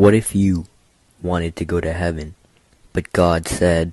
What if you wanted to go to heaven, but God said,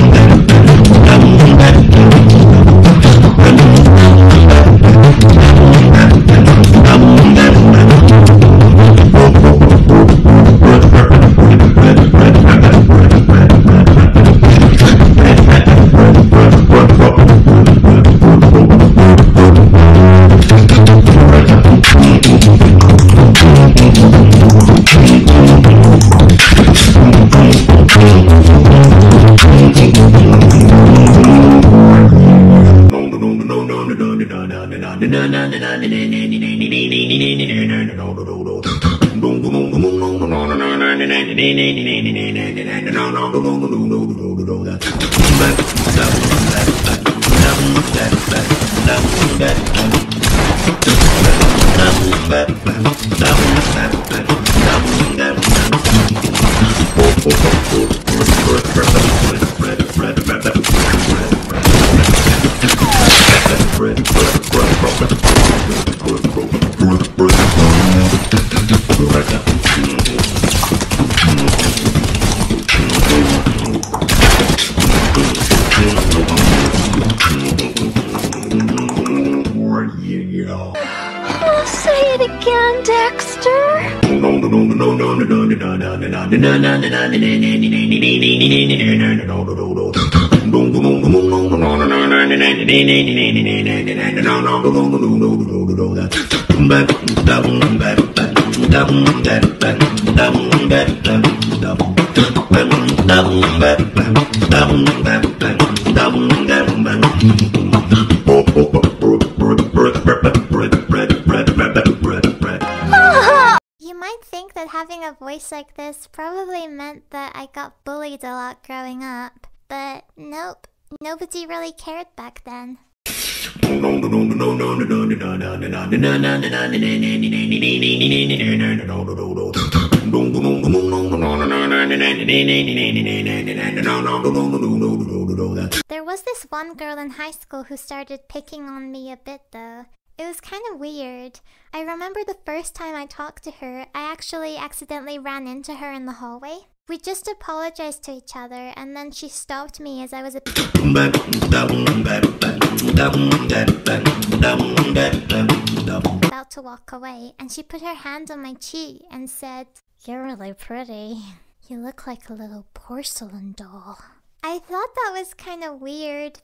Say it again, Dexter. Having a voice like this probably meant that I got bullied a lot growing up, but nope, nobody really cared back then. There was this one girl in high school who started picking on me a bit though. It was kind of weird. I remember the first time I talked to her, I actually accidentally ran into her in the hallway. We just apologized to each other, and then she stopped me as I was about to walk away, and she put her hand on my cheek and said, "You're really pretty. You look like a little porcelain doll." I thought that was kind of weird.